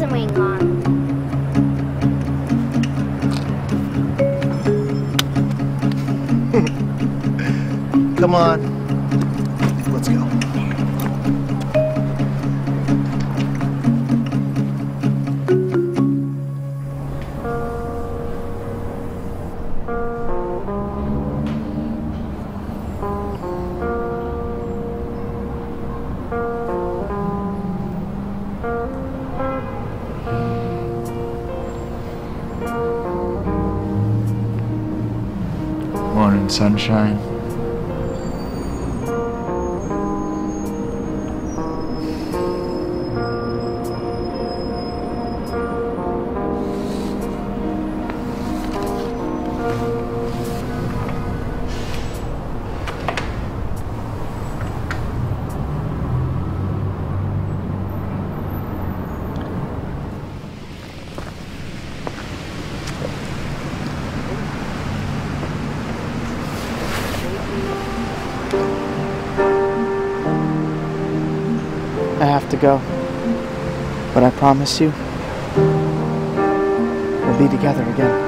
wasn't weighing on. Come on, let's go. Morning sunshine. I have to go, but I promise you, we'll be together again.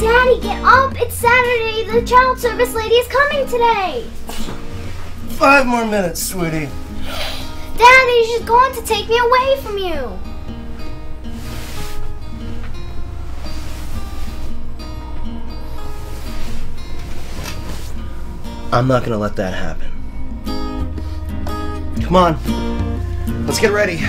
Daddy, get up! It's Saturday! The child service lady is coming today! 5 more minutes, sweetie. Daddy, she's going to take me away from you! I'm not gonna let that happen. Come on, let's get ready.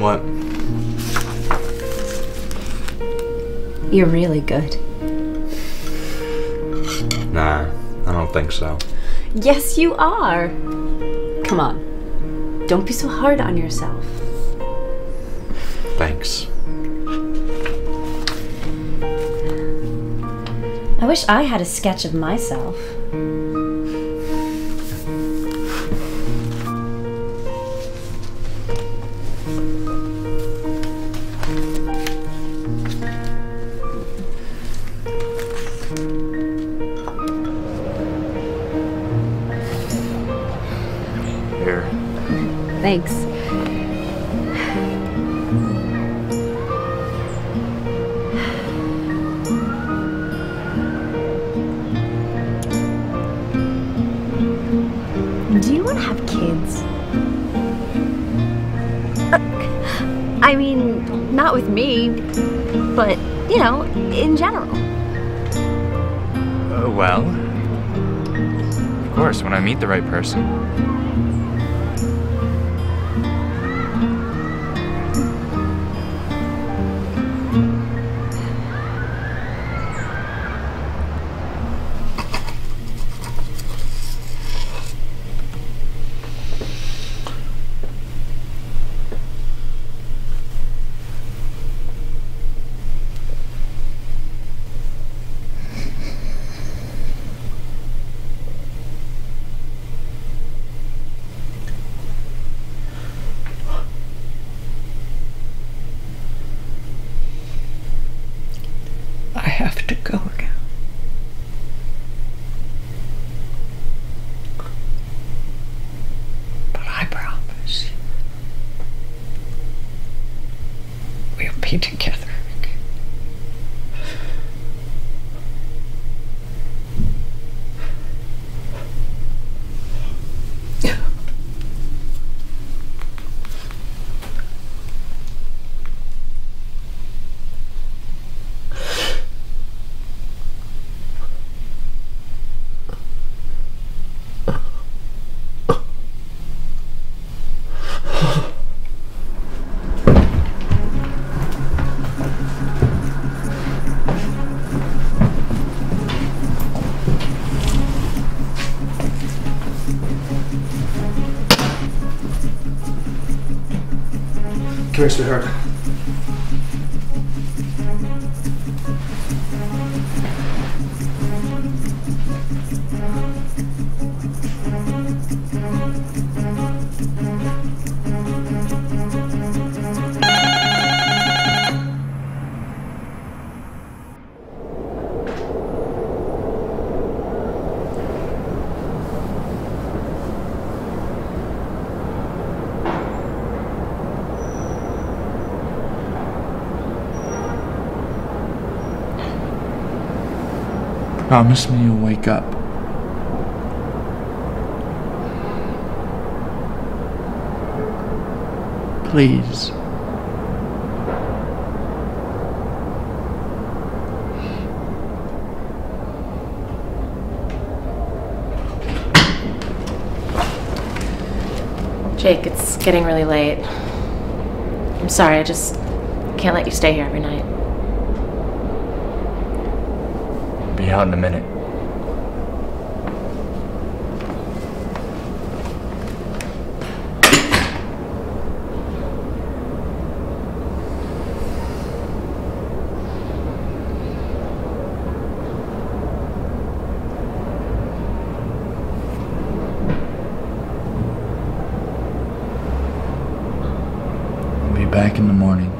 What? You're really good. Nah, I don't think so. Yes, you are. Come on, don't be so hard on yourself. Thanks. I wish I had a sketch of myself. Here. Thanks. Do you want to have kids? I mean, not with me, but, you know, in general. Well, of course, when I meet the right person. I have to go again. But I promise you, we'll be together again. Come here, sweetheart. Promise me you'll wake up. Please. Jake, it's getting really late. I'm sorry, I just can't let you stay here every night. Be out in a minute. I'll be back in the morning.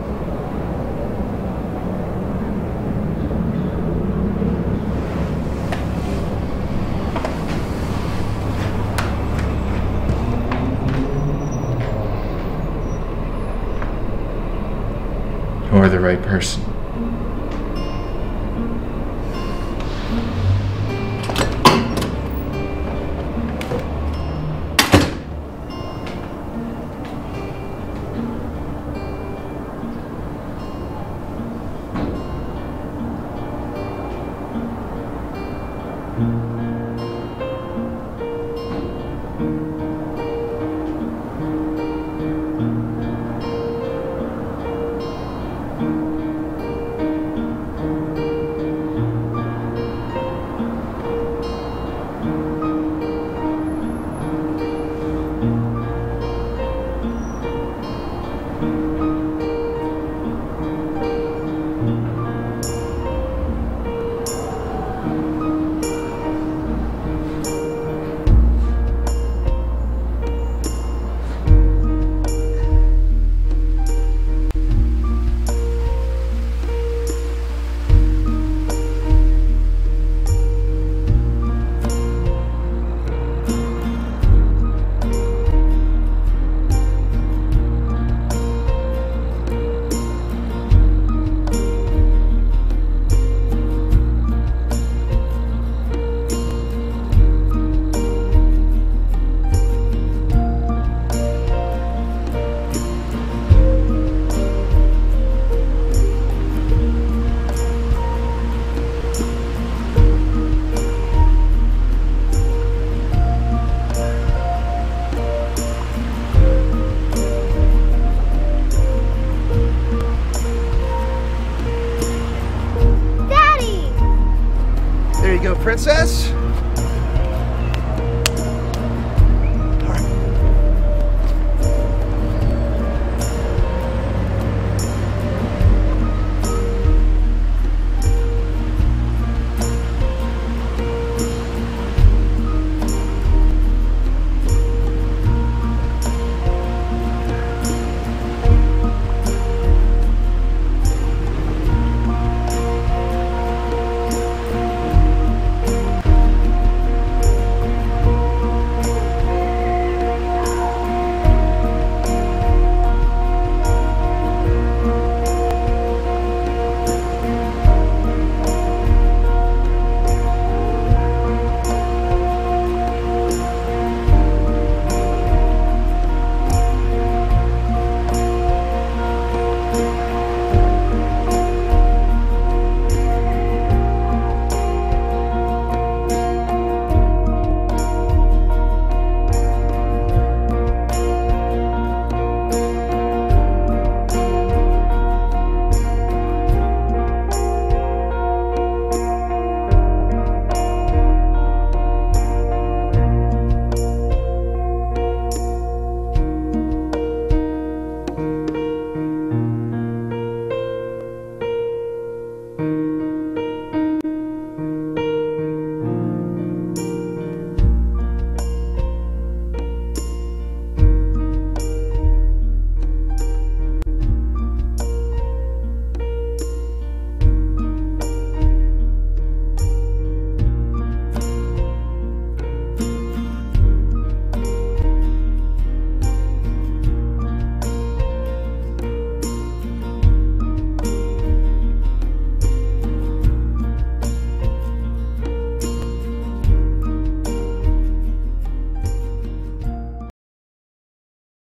Or the right person. Princess?